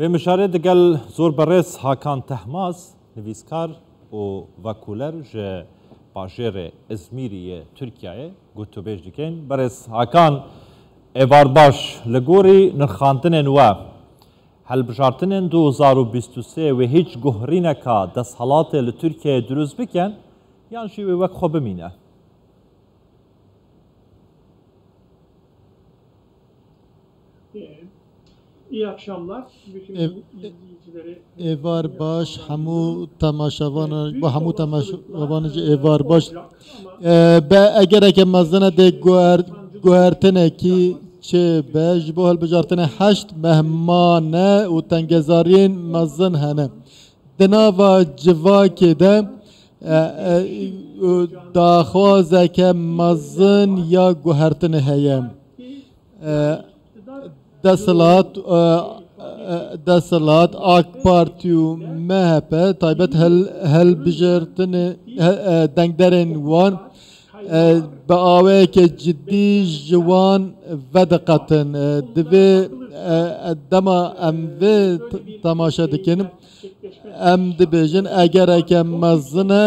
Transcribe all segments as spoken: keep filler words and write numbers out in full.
به مشاره دگل زور برس هاکان تحماز نویسکار و وکولر جه باجر ازمیری ترکیه گوتو بیش دیکن برس هاکان ایوار باش لگوری نرخانتنن و هلبجارتنن دو هزار و بیست و سه و هیچ گهرینکا دست حالات لترکیه دروز بکن یعنی شیوه وک خوب مینه. İyi akşamlar. Evar baş hamu tamaşavan bu hamu tamaşavanıcı evar baş. Be eğer ki mazlana de guer guertene ki çe beş bu hal bejartene haşt mehmane u tengezarien mazlan hane. Denava civake de dağxaza ke mazlan ya guertene heyem. دسالات دسالات آک پارتیو مهپه تایبت هل هل بجرتن دنگدرن وان با آواه که جدی جوان ودقتن دوی دما ام وی تماشا دکنم ام دبیجن اگر که مزنه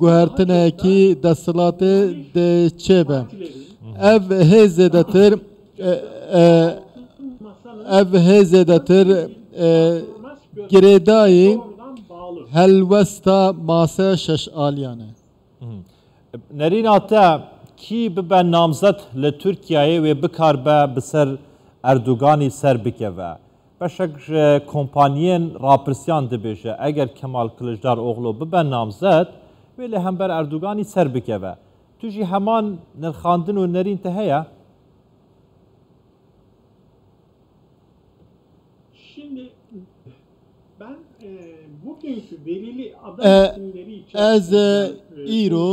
گوهرتنه کی دسالات دچبه اف هزدتر ev hezedetir giredayı helvesta masa şaş aliyane. Nerin hatta ki ben namzat le Türkiye'ye ve bikar be biser Erdoğan'ı serbike ve beşek kompanyen rapırsyan dibeşe eğer Kemal Kılıçdaroğlu ben namzat ve le hember Erdoğan'ı serbike ve tüji hemen nerkhandın o nerin teheye. از ایرو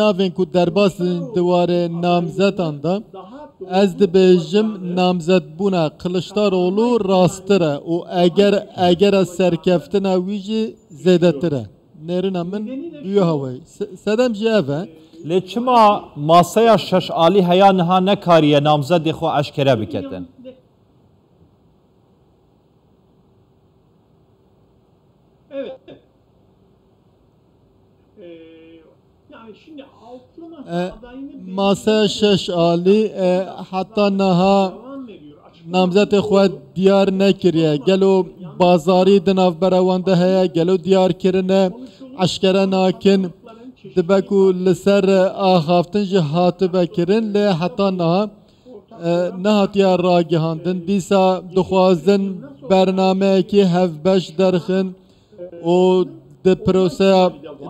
ناوین که درباس دواره نامزد آندا از دبیجم نامزد بونه کلشتاروغلو راستره و اگر اگر سرکفتن ویجی زده تره نرین امن بیو هوای سدم جیفه لیچما ماسای شش آلی هیا نها نکاریه نامزدی خو اشکره بکتن. Evet. Ee, yani şimdi masa şaş Ali hatta naha namzete xwe diyar nekiriye gelo bazarî di navberawan de heye gelo diyar kirine eşkere nakin dibe ku li ser axaftin jî hatibe kirin lê hatta naha nehatiye ragihandin dîsa dixwazin bernameyekî hevbeş derxin و در پروسه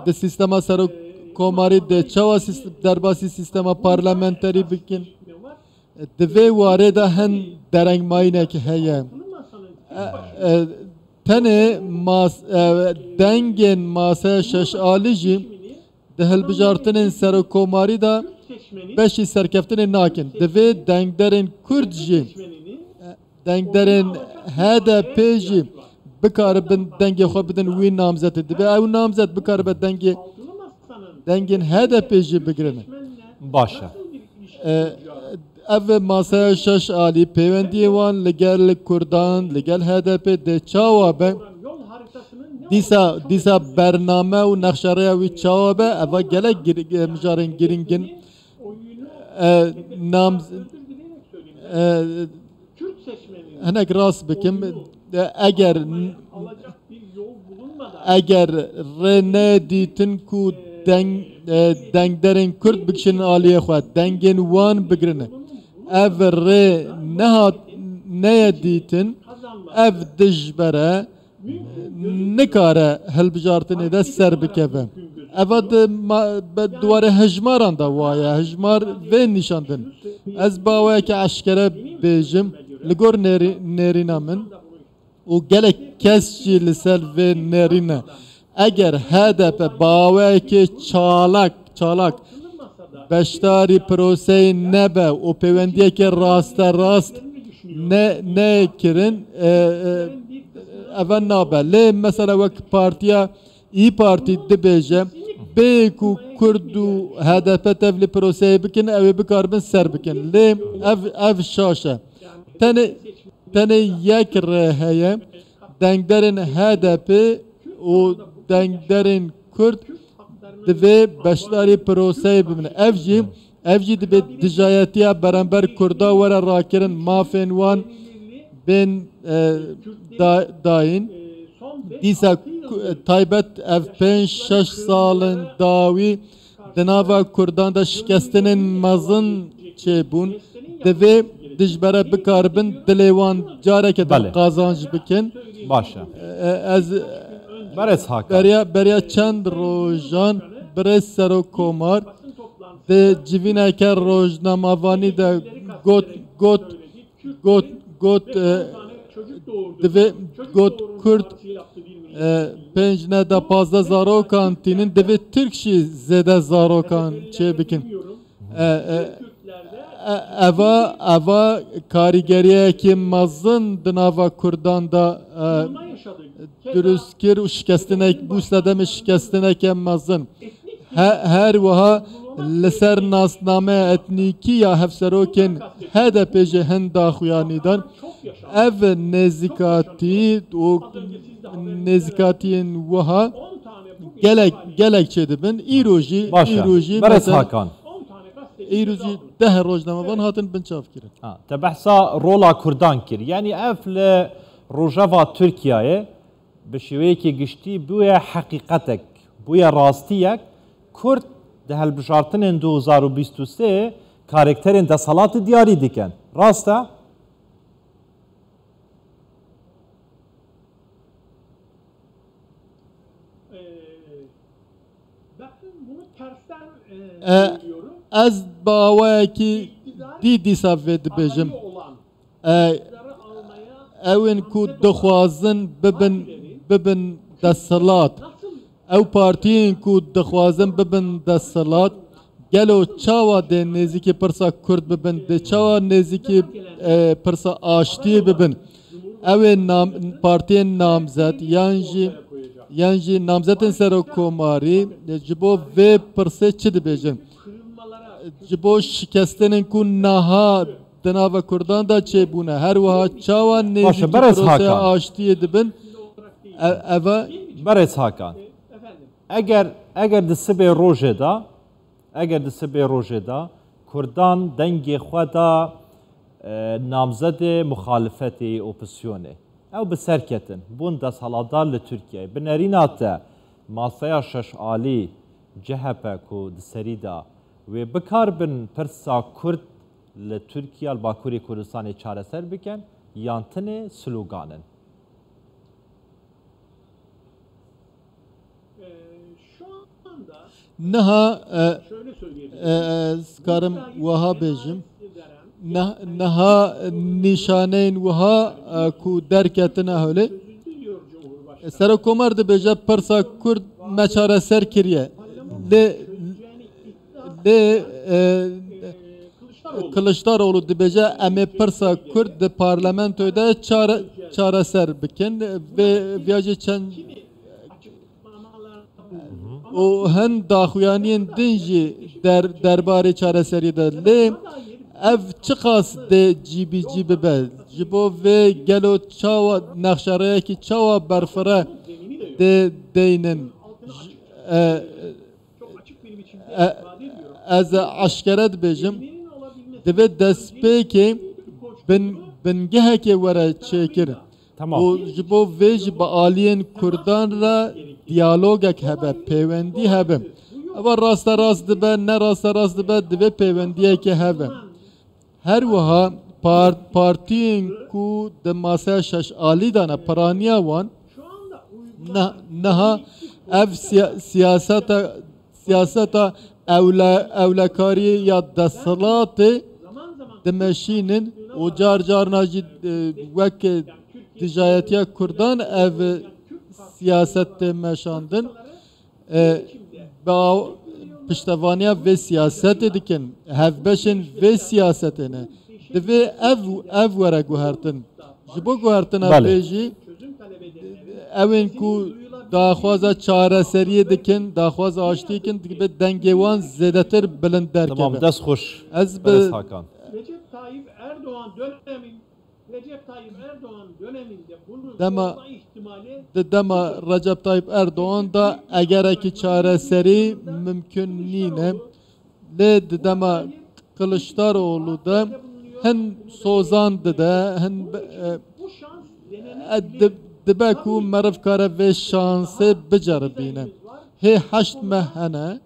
در سیستم سرو کماری در چه در باسی سیستم پارلمانتری بکن دوی وارد هن درنگ ماینه که هیم تنه دنگین ماسه شش آلی جی در هل بجارتن سرو کماری در بشی سرکفتن ناکن دوی دنگ درن کرد جی دنگ درن ها دی پی جی بکار بند دنگی خوب بدن وی نامزد دی به اون نامزد بکار بند دنگی دنگین هدف پیشی بگیرن باشه. اول ماسه شش عالی پیوندیوان لگل کردان لگل هدف دچاوب دیسا دیسا برنامه و نقشه‌ای وی چاوب اول گله مجارن گرینگن نامز هنگ راست بکم اگر اگر رندیتن کو دنگ دنگدرن کرد بکشن عالیه خود دنگن وان بگرنه اف ر نهاد نیدیتن اف دجبره نکاره هل بجارتنه ده سر بکفه اوا دواره هجماران ده وایه هجمار و نشاندن از باوه که اشکره بیجم لگور نرینامن و gelek kesçi lisel ve nerine eğer H D P baveki çalak çalak beştari proseyi nebe o pevendiyeki rasta rast ne ne kirin evan nabe le mesela vak partiya İYİ Parti dibeje beku kurdu H D P tevli proseyi bikin evi bikarbin ser bikin le ev ev şaşa tane تنه یک رهیم دنگدرین H D P و دنگدرین کرد دوی بشتاری پروسه بمن افجی افجی دوی دجایتیا برانبر کردا وره راکرن مافین وان بین داین دیسا تایبت اف پنج شش سالن داوی دناوا کردان دا شکستنین مزن چه بون دوی dijbere bikarbin dilewan careke de kazanç bikin başa ez beres hakan beriya beriya çend rojan beres serokomar de civineke rojnamavani de got got got got de got kurt penjne de pazda zarokantinin de türkşi zede zarokan çebikin ava ava karigeriye ki mazın dinava kurdan da dürüstkir uşkestinek bu sedemi şikestinek mazın her vaha leser nasname etniki ya hefserokin H D P jehen da xuyanidan ev nezikati o nezikatiyin vaha gelek gelekçedibin iroji iroji Hakan ایروزی ده روزنامه وان هاتن بنچاف کرد. تا بحثا رولا کردان کرد. یعنی افل روجاوا ترکیه به شیوهی که گشتی بوی حقیقتک بوی راستیک کرد ده هلبژارتن دو هزار و بیست و سه کارکترین دسالات دیاری دیکن. راسته؟ از باور کی دیدی سفید بیم، اون کود دخوازن ببن ببن دسالات، او پارتیان کود دخوازن ببن دسالات، گلو چاوا دنیزی که پرسا کرد ببن، دچاوا نزی که پرسا آشتی ببن، اون نام پارتیان نامزد یانجی یانجی نامزدن سرکوماری جبو و پرسه چید بیم. جبو شکستن کن نها دناو کردند چه بونه هر وها چاوا نیزی پروسه آشتی دبن اوا برس هاکان اگر اگر دسبه روزه دا اگر دسبه روزه دا کردان دنگی خدا نامزد مخالفتی اپوزیسیونه او بسرکتن بون دست هلادار لترکیه بنرینات ماسیا شش عالی جهپه کو دسریدا ve bikarbin persa kurd li Türkiye Bakurê Kurdistanê çareser bikin yan tenê sloganin. Niha ez karim wiha bêjim niha nîşaneyên wiha ku derketine holê serokkomar dibêje persa kurd me çareser kiriye lê de Kılıçdaroğlu dibece eme persa Kürt de parlamentoda çare çareser bikin ve viyaje çen o hen daxuyaniyen dinji der derbare çareseri de le ev çıkas de cibi cibi be cibo ve gelo çava nakşaraya ki çava berfere de deynin از عشقرد بیشم دوید دست پی که بنگه که وره چه کرد و جبو ویج با آلین کردان را دیالوگک هبه پیوندی هبه اول راست راست دبه نه راست راست دبه دوی پیوندیه که هبه هر وها پارتین کو دماسه شش آلی دانه پرانیا وان نها اف سیاستا siyaseta evlekari ya desalatı demeşinin o car carına vek ticayetiye kurdan ev siyaset demeşandın piştevaniye ve siyaset ediken hevbeşin ve siyasetini ve ev ev vere guhertin jibo guhertina beji evin ku داخواز چاره سریه دکن داخواز آشتی کن به دنگوان زدتر بلند درکه. تمام دست خوش. از به رئیس حاکم. رجب طایب اردوان دولتمین Recep Tayyip Erdoğan döneminde bunun dema, ihtimali dema Recep Tayyip Erdoğan da eğer ki çareseri mümkünliğine le dema Kılıçdaroğlu da hem sozandı da hem debeku merifkara ve şansı beceribine he haşt mehene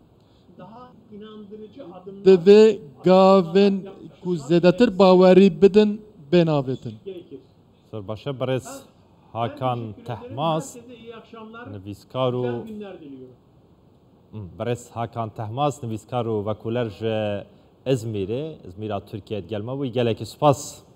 ve gavin kuzedetir baveri bidin benavetin. Sırbaşı Barez Hakan Tahmaz Neviskaru Barez Hakan Tahmaz Neviskaru Vakuler İzmir'e İzmir'e Türkiye'ye gelme ve geleki spas